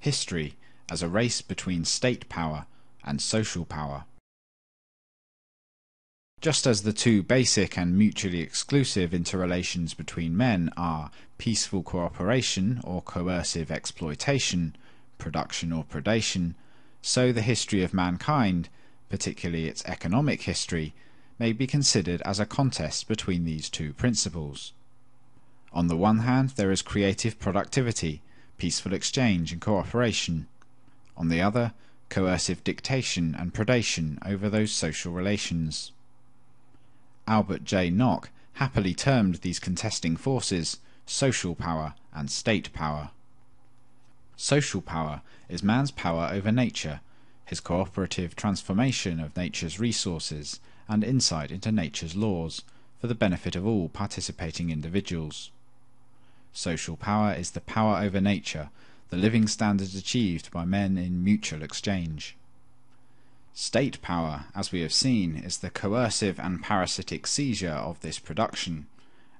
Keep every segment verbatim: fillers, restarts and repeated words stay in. history as a race between state power and social power. Just as the two basic and mutually exclusive interrelations between men are peaceful cooperation or coercive exploitation, production or predation, so the history of mankind, particularly its economic history, may be considered as a contest between these two principles. On the one hand, there is creative productivity, peaceful exchange and cooperation. On the other, coercive dictation and predation over those social relations. Albert J. Nock happily termed these contesting forces social power and state power. Social power is man's power over nature, his cooperative transformation of nature's resources and insight into nature's laws for the benefit of all participating individuals. Social power is the power over nature, the living standards achieved by men in mutual exchange. State power, as we have seen, is the coercive and parasitic seizure of this production,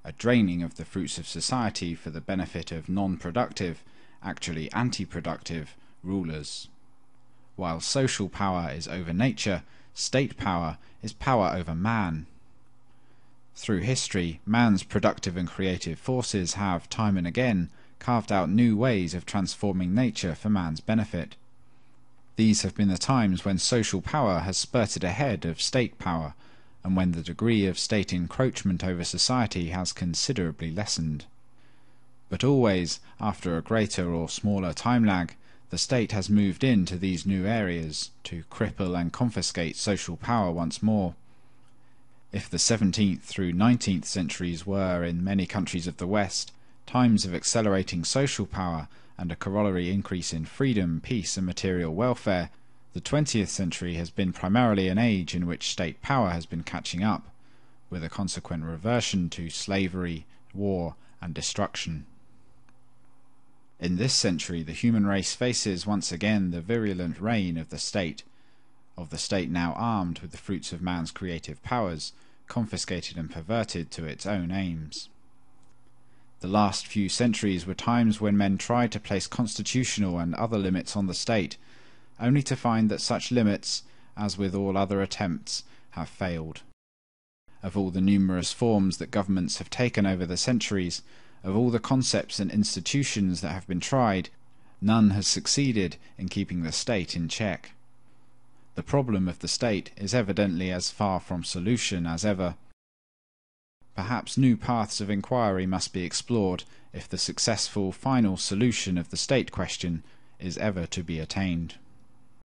a draining of the fruits of society for the benefit of non-productive, actually anti-productive, rulers. While social power is over nature, state power is power over man. Through history, man's productive and creative forces have, time and again, carved out new ways of transforming nature for man's benefit. These have been the times when social power has spurted ahead of state power, and when the degree of state encroachment over society has considerably lessened. But always, after a greater or smaller time lag, the state has moved into these new areas to cripple and confiscate social power once more. If the seventeenth through nineteenth centuries were, in many countries of the West, times of accelerating social power and a corollary increase in freedom, peace and material welfare, the twentieth century has been primarily an age in which state power has been catching up, with a consequent reversion to slavery, war and destruction. In this century, the human race faces once again the virulent reign of the state, of the state now armed with the fruits of man's creative powers, confiscated and perverted to its own aims. The last few centuries were times when men tried to place constitutional and other limits on the state, only to find that such limits, as with all other attempts, have failed. Of all the numerous forms that governments have taken over the centuries, of all the concepts and institutions that have been tried, none has succeeded in keeping the state in check. The problem of the state is evidently as far from solution as ever. Perhaps new paths of inquiry must be explored if the successful final solution of the state question is ever to be attained.